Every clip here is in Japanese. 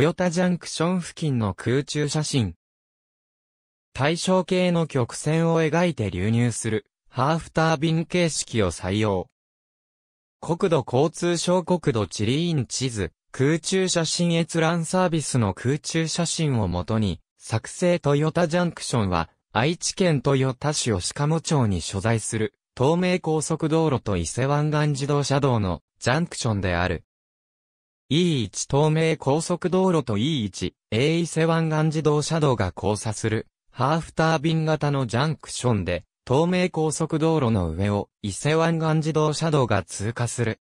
豊田ジャンクション付近の空中写真。対称形の曲線を描いて流入するハーフタービン形式を採用。国土交通省国土地理院地図、空中写真閲覧サービスの空中写真をもとに、作成豊田ジャンクションは、愛知県豊田市吉鴨町に所在する、東名高速道路と伊勢湾岸自動車道のジャンクションである。E1 東名高速道路と E1、A 伊勢湾岸自動車道が交差する、ハーフタービン型のジャンクションで、東名高速道路の上を伊勢湾岸自動車道が通過する。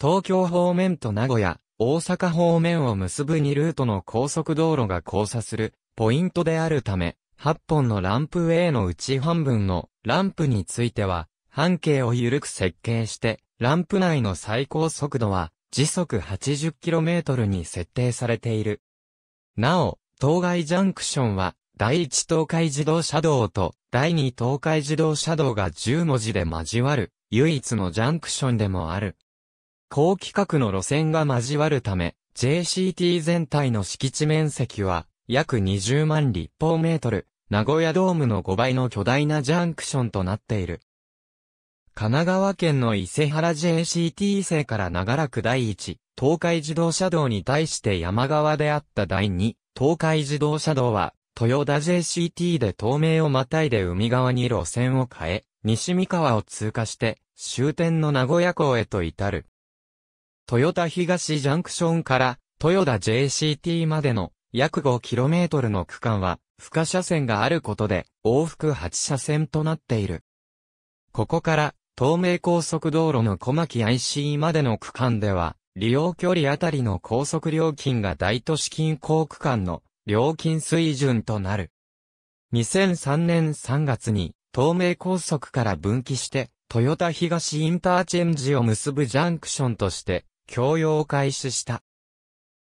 東京方面と名古屋、大阪方面を結ぶ2ルートの高速道路が交差する、ポイントであるため、8本のランプウェイのうち半分のランプについては、半径を緩く設計して、ランプ内の最高速度は、時速 80km に設定されている。なお、当該ジャンクションは、第一東海自動車道と第二東海自動車道が10文字で交わる、唯一のジャンクションでもある。高規格の路線が交わるため、JCT 全体の敷地面積は、約20万立方メートル、名古屋ドームの5倍の巨大なジャンクションとなっている。神奈川県の伊勢原 JCT 伊勢から長らく第一、東海自動車道に対して山側であった第二、東海自動車道は、豊田 JCT で東名をまたいで海側に路線を変え、西三河を通過して、終点の名古屋港へと至る。豊田東ジャンクションから、豊田 JCT までの約 5km の区間は、深車線があることで、往復8車線となっている。ここから、東名高速道路の小牧 ICE までの区間では、利用距離あたりの高速料金が大都市近郊区間の料金水準となる。2003年3月に東名高速から分岐して、豊田東インターチェンジを結ぶジャンクションとして、供用を開始した。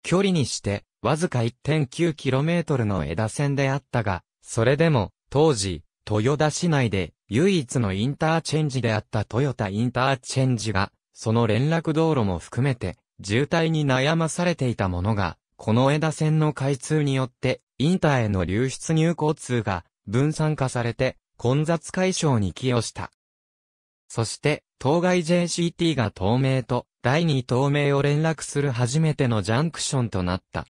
距離にして、わずか 1.9km の枝線であったが、それでも、当時、豊田市内で唯一のインターチェンジであった豊田インターチェンジが、その連絡道路も含めて渋滞に悩まされていたものが、この枝線の開通によってインターへの流出入交通が分散化されて混雑解消に寄与した。そして、当該 JCT が東名と第二東名を連絡する初めてのジャンクションとなった。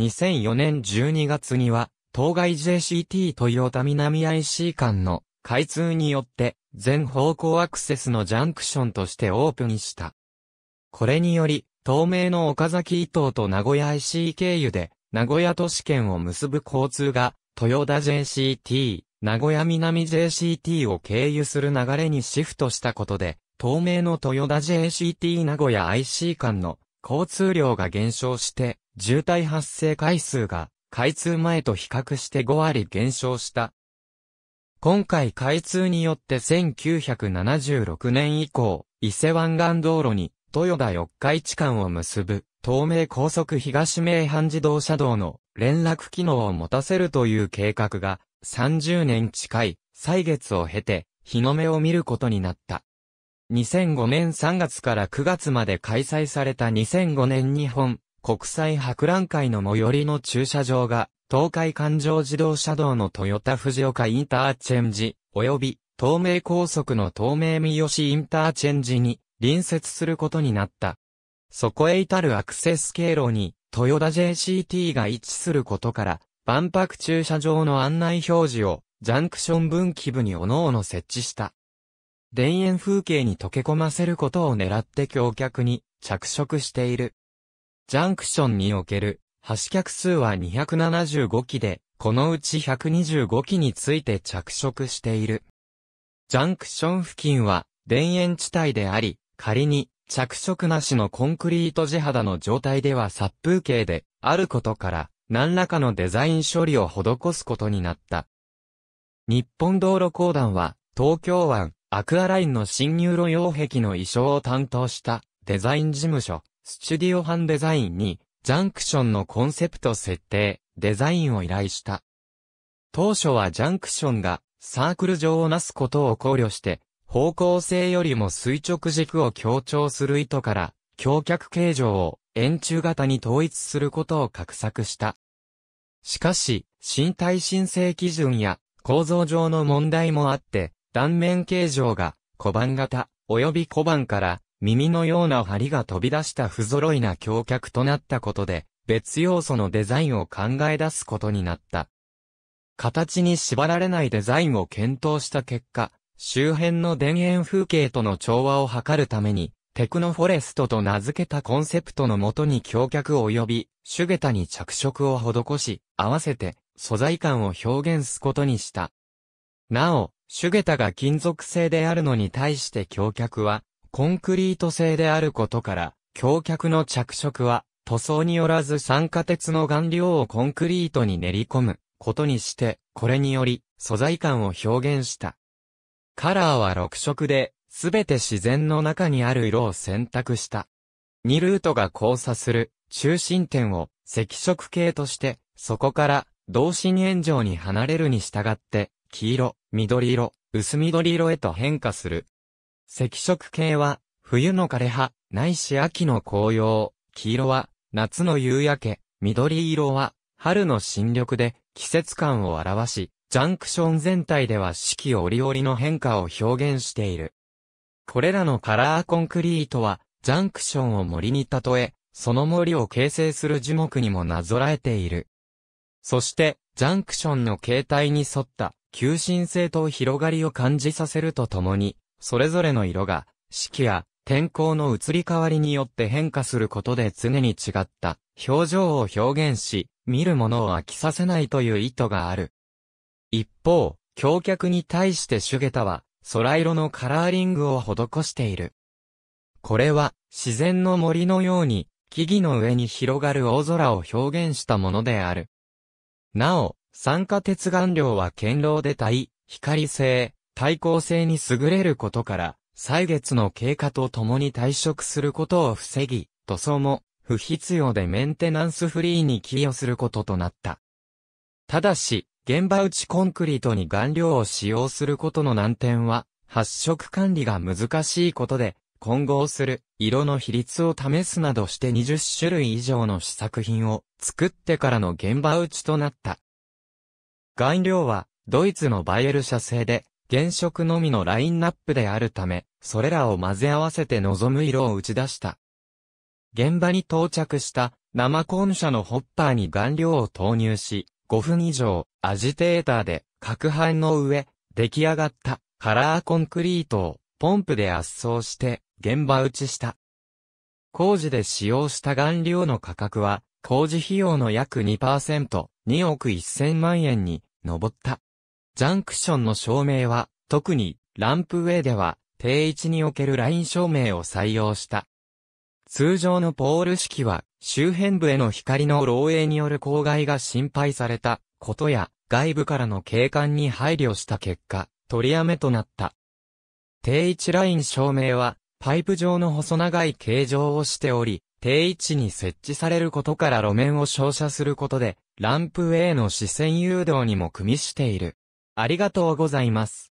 2004年12月には、当該 JCT 豊田南 IC 間の開通によって全方向アクセスのジャンクションとしてオープンした。これにより、東名の岡崎伊東と名古屋 IC 経由で名古屋都市圏を結ぶ交通が豊田 JCT、名古屋南 JCT を経由する流れにシフトしたことで、東名の豊田 JCT 名古屋 IC 間の交通量が減少して渋滞発生回数が開通前と比較して5割減少した。今回開通によって1976年以降、伊勢湾岸道路に豊田四日市間を結ぶ東名高速東名阪自動車道の連絡機能を持たせるという計画が30年近い歳月を経て日の目を見ることになった。2005年3月から9月まで開催された2005年日本国際博覧会の最寄りの駐車場が、東海環状自動車道の豊田藤岡インターチェンジ、及び東名高速の東名三好インターチェンジに隣接することになった。そこへ至るアクセス経路に、豊田 JCT が位置することから、万博駐車場の案内表示を、ジャンクション分岐部に各々設置した。田園風景に溶け込ませることを狙って橋脚に着色している。ジャンクションにおける橋脚数は275基で、このうち125基について着色している。ジャンクション付近は田園地帯であり、仮に着色なしのコンクリート地肌の状態では殺風景であることから、何らかのデザイン処理を施すことになった。日本道路公団は、東京湾、アクアラインの進入路擁壁の意匠を担当したデザイン事務所。スチュディオハンデザインに、ジャンクションのコンセプト設定、デザインを依頼した。当初はジャンクションがサークル状をなすことを考慮して、方向性よりも垂直軸を強調する意図から、橋脚形状を円柱型に統一することを画策した。しかし、身体申請基準や構造上の問題もあって、断面形状が小判型及び小判から耳のような針が飛び出した不揃いな橋脚となったことで、別要素のデザインを考え出すことになった。形に縛られないデザインを検討した結果、周辺の田園風景との調和を図るために、テクノフォレストと名付けたコンセプトのもとに橋脚及び主桁に着色を施し、合わせて素材感を表現すことにした。なお、主桁が金属製であるのに対して橋脚はコンクリート製であることから、橋脚の着色は塗装によらず酸化鉄の顔料をコンクリートに練り込むことにして、これにより素材感を表現した。カラーは6色で、すべて自然の中にある色を選択した。2ルートが交差する中心点を赤色系として、そこから同心円状に離れるに従って、黄色、緑色、薄緑色へと変化する。赤色系は冬の枯葉、ないし秋の紅葉、黄色は夏の夕焼け、緑色は春の新緑で季節感を表し、ジャンクション全体では四季折々の変化を表現している。これらのカラーコンクリートは、ジャンクションを森に例え、その森を形成する樹木にもなぞらえている。そして、ジャンクションの形態に沿った、急進性と広がりを感じさせるとともに、それぞれの色が、四季や天候の移り変わりによって変化することで常に違った、表情を表現し、見るものを飽きさせないという意図がある。一方、橋脚に対して主桁は、空色のカラーリングを施している。これは自然の森のように木々の上に広がる大空を表現したものである。なお、酸化鉄顔料は堅牢で耐光性、耐光性に優れることから、歳月の経過とともに退色することを防ぎ、塗装も不必要でメンテナンスフリーに寄与することとなった。ただし、現場打ちコンクリートに顔料を使用することの難点は、発色管理が難しいことで、混合する色の比率を試すなどして20種類以上の試作品を作ってからの現場打ちとなった。顔料はドイツのバイエル社製で、原色のみのラインナップであるため、それらを混ぜ合わせて望む色を打ち出した。現場に到着した生コン車のホッパーに顔料を投入し、5分以上、アジテーターで、攪拌の上、出来上がった、カラーコンクリートを、ポンプで圧送して、現場打ちした。工事で使用した顔料の価格は、工事費用の約 2%、2億1000万円に、上った。ジャンクションの照明は、特に、ランプウェイでは、定位置におけるライン照明を採用した。通常のポール式は周辺部への光の漏洩による公害が心配されたことや外部からの景観に配慮した結果、取りやめとなった。定位置ライン照明はパイプ状の細長い形状をしており、定位置に設置されることから路面を照射することでランプウェイの視線誘導にも組みしている。ありがとうございます。